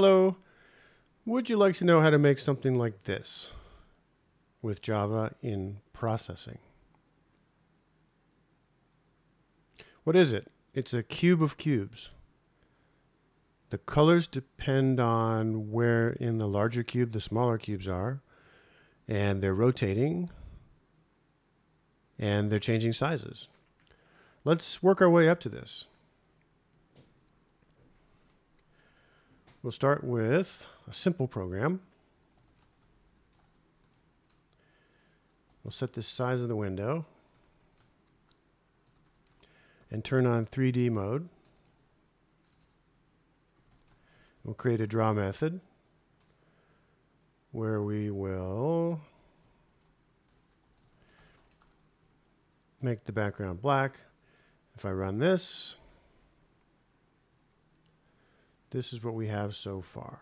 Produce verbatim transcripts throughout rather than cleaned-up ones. Hello, would you like to know how to make something like this with Java in processing? What is it? It's a cube of cubes. The colors depend on where in the larger cube the smaller cubes are, and they're rotating, and they're changing sizes. Let's work our way up to this. We'll start with a simple program. We'll set the size of the window and turn on three D mode. We'll create a draw method where we will make the background black. If I run this, this is what we have so far.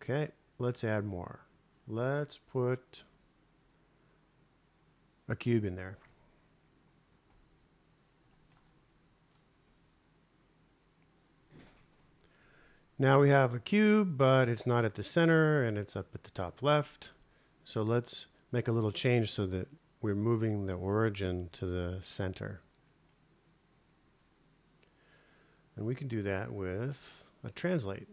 Okay, let's add more. Let's put a cube in there. Now we have a cube, but it's not at the center and it's up at the top left. So let's make a little change so that we're moving the origin to the center. And we can do that with a translate.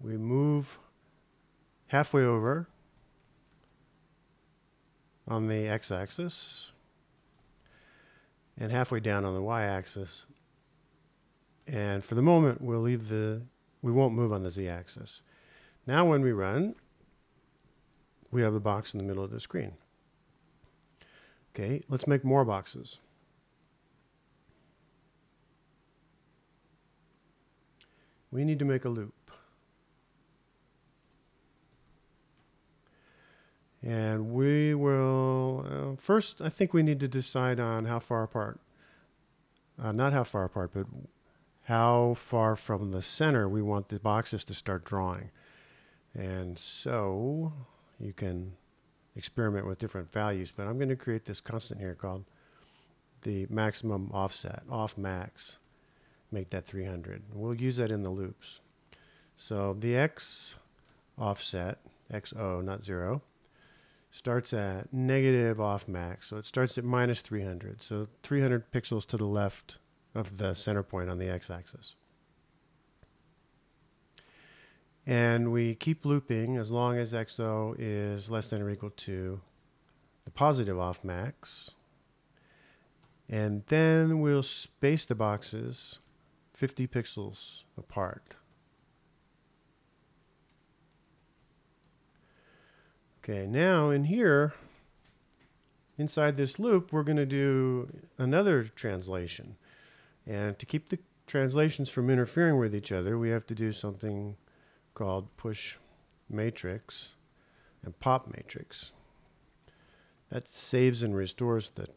We move halfway over on the x-axis and halfway down on the y-axis. And for the moment, we'll leave the, we won't move on the z-axis. Now when we run, we have the box in the middle of the screen. Okay, let's make more boxes. We need to make a loop. And we will, uh, first I think we need to decide on how far apart, uh, not how far apart, but how far from the center we want the boxes to start drawing. And so you can experiment with different values, but I'm going to create this constant here called the maximum offset, off max. Make that three hundred. We'll use that in the loops. So the x offset, xo, not zero, starts at negative off max. So it starts at minus three hundred. So three hundred pixels to the left of the center point on the x-axis. And we keep looping as long as xo is less than or equal to the positive off max. And then we'll space the boxes fifty pixels apart. Okay, now in here, inside this loop, we're going to do another translation. And to keep the translations from interfering with each other, we have to do something called pushMatrix and popMatrix. That saves and restores the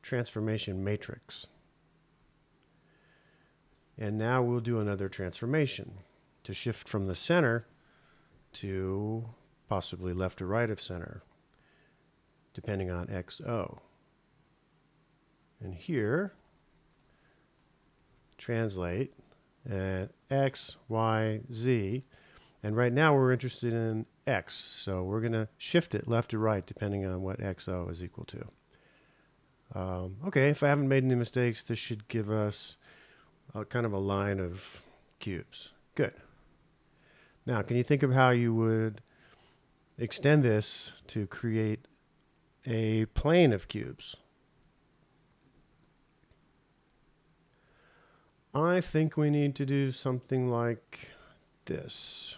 transformation matrix. And now we'll do another transformation to shift from the center to possibly left or right of center, depending on xo. And here, translate at x, y, z. And right now we're interested in x, so we're going to shift it left or right depending on what xo is equal to. Um, okay, if I haven't made any mistakes, this should give us Uh, kind of a line of cubes. Good. Now, can you think of how you would extend this to create a plane of cubes? I think we need to do something like this.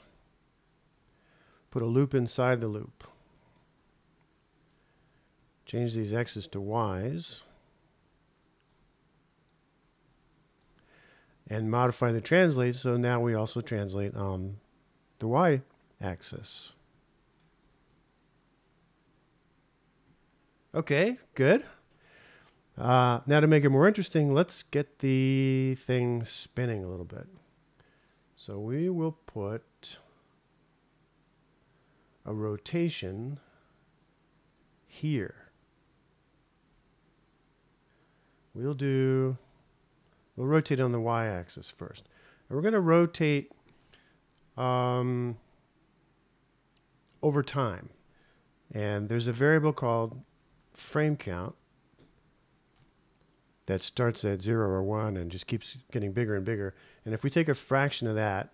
Put a loop inside the loop. Change these x's to y's. And modify the translate, so now we also translate on the y-axis. Okay, good. Uh, now to make it more interesting, let's get the thing spinning a little bit. So we will put a rotation here. We'll do We'll rotate on the y-axis first. And we're going to rotate um, over time. And there's a variable called frameCount that starts at zero or one and just keeps getting bigger and bigger. And if we take a fraction of that,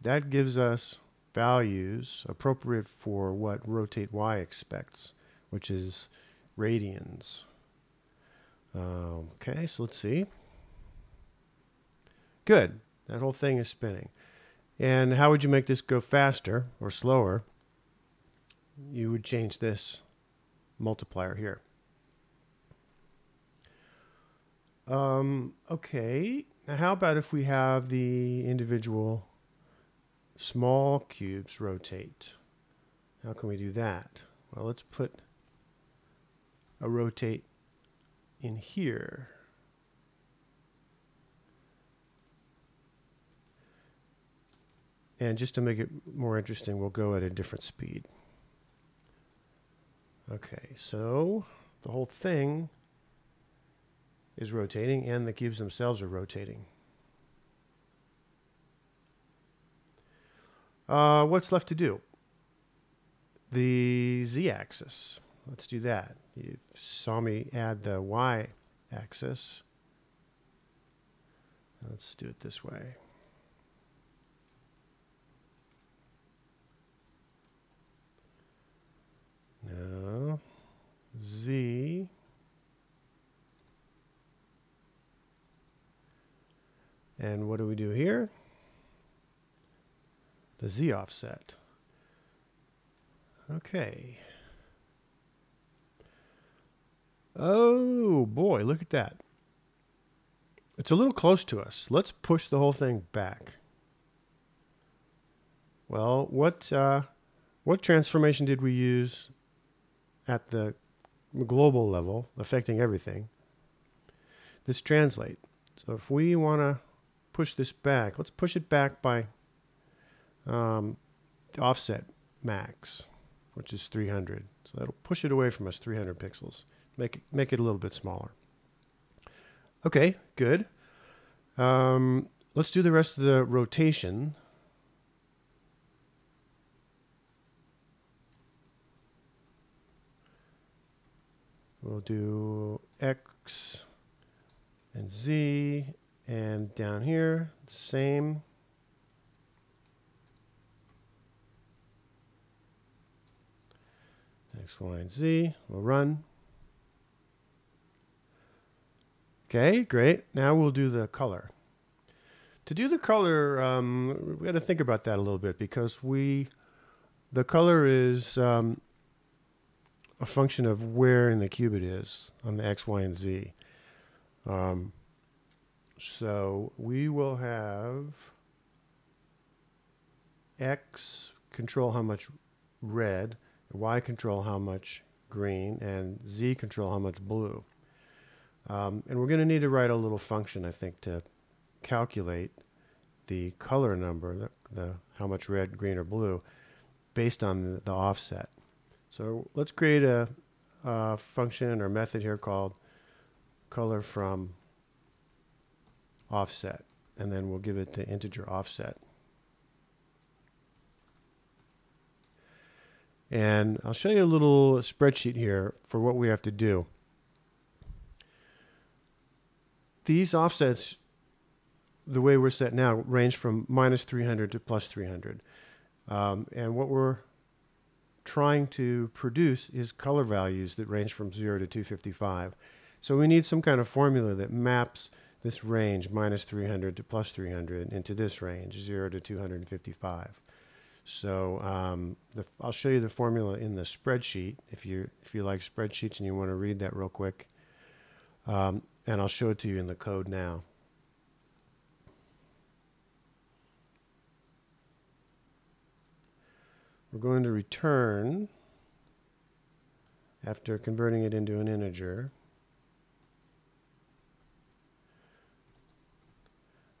that gives us values appropriate for what rotateY expects, which is radians. Uh, okay, so let's see. Good. That whole thing is spinning. And how would you make this go faster or slower? You would change this multiplier here. Um, okay, now how about if we have the individual small cubes rotate? How can we do that? Well, let's put a rotate in here. And just to make it more interesting, we'll go at a different speed. Okay, so the whole thing is rotating and the cubes themselves are rotating. Uh, what's left to do? The z-axis. Let's do that. You saw me add the y-axis. Let's do it this way. Now, z. And what do we do here? The z offset. Okay. Oh boy, look at that. It's a little close to us. Let's push the whole thing back. Well, what uh, what transformation did we use at the global level, affecting everything? This translate. So if we want to push this back, let's push it back by um, the offset max, which is three hundred. So that'll push it away from us three hundred pixels. Make it, make it a little bit smaller. Okay, good. Um, let's do the rest of the rotation. We'll do X and Z, and down here, same. X, Y, and Z. We'll run. Okay, great. Now we'll do the color. To do the color, um, we got to think about that a little bit, because we, the color is um, a function of where in the cube it is on the X, Y, and Z. Um, so we will have X control how much red, Y control how much green, and Z control how much blue. Um, and we're going to need to write a little function, I think, to calculate the color number, the, the how much red, green, or blue, based on the, the offset. So let's create a, a function or method here called color from offset, and then we'll give it the integer offset. And I'll show you a little spreadsheet here for what we have to do. These offsets, the way we're set now, range from minus three hundred to plus three hundred. Um, and what we're trying to produce is color values that range from zero to two fifty-five. So we need some kind of formula that maps this range, minus three hundred to plus three hundred, into this range, zero to two hundred fifty-five. So um, the, I'll show you the formula in the spreadsheet if you, if you like spreadsheets and you want to read that real quick. Um, and I'll show it to you in the code now. We're going to return, after converting it into an integer,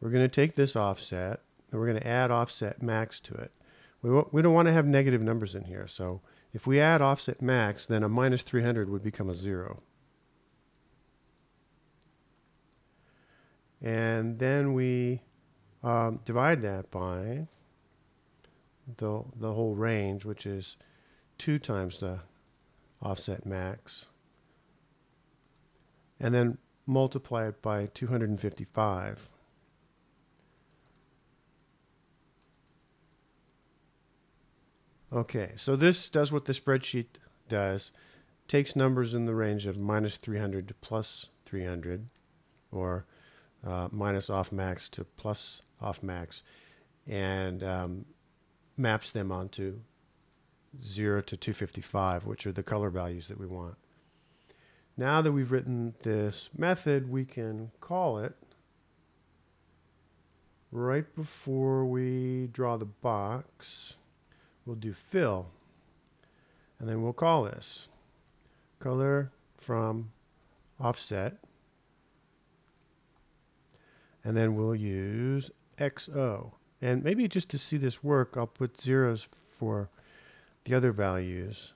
we're going to take this offset and we're going to add offset max to it. We, won't, we don't want to have negative numbers in here, so if we add offset max, then a minus three hundred would become a zero. And then we um, divide that by the, the whole range, which is two times the offset max, and then multiply it by two hundred fifty-five. Okay, so this does what the spreadsheet does. Takes numbers in the range of minus three hundred to plus three hundred, or uh, minus off max to plus off max, and um, maps them onto zero to two hundred fifty-five, which are the color values that we want. Now that we've written this method, we can call it right before we draw the box. We'll do fill, and then we'll call this color from offset, and then we'll use X O. And maybe just to see this work, I'll put zeros for the other values.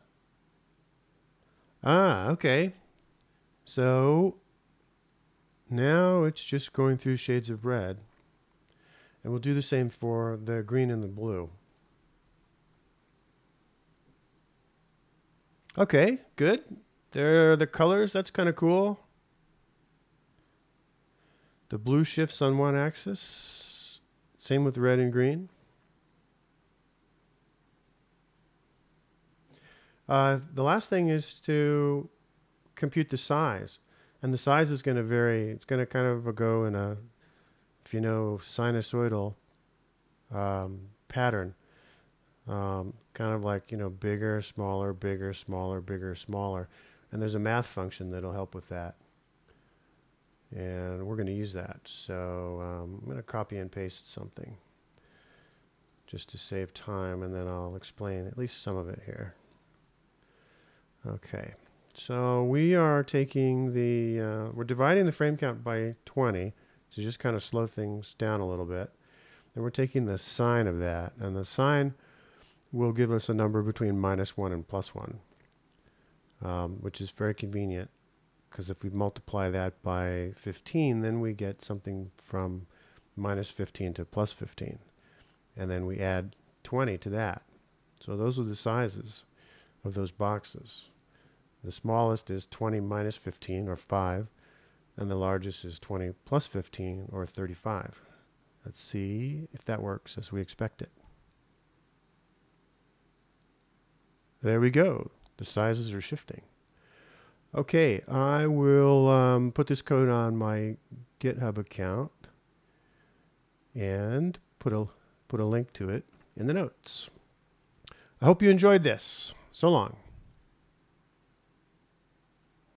Ah, okay. So now it's just going through shades of red, and we'll do the same for the green and the blue. Okay, good. There are the colors. That's kind of cool. The blue shifts on one axis. Same with red and green. Uh, the last thing is to compute the size. And the size is going to vary. It's going to kind of go in a, if you know, sinusoidal um, pattern. Um, kind of like, you know, bigger, smaller, bigger, smaller, bigger, smaller. And there's a math function that'll help with that. And we're going to use that. So um, I'm going to copy and paste something just to save time, and then I'll explain at least some of it here. Okay, so we are taking the, uh, we're dividing the frame count by twenty, to just kind of slow things down a little bit. And we're taking the sine of that, and the sine will give us a number between minus one and plus one, um, which is very convenient, because if we multiply that by fifteen, then we get something from minus fifteen to plus fifteen. And then we add twenty to that. So those are the sizes of those boxes. The smallest is twenty minus fifteen, or five, and the largest is twenty plus fifteen, or thirty-five. Let's see if that works as we expect it. There we go. The sizes are shifting. Okay, I will um, put this code on my GitHub account and put a, put a link to it in the notes. I hope you enjoyed this. So long.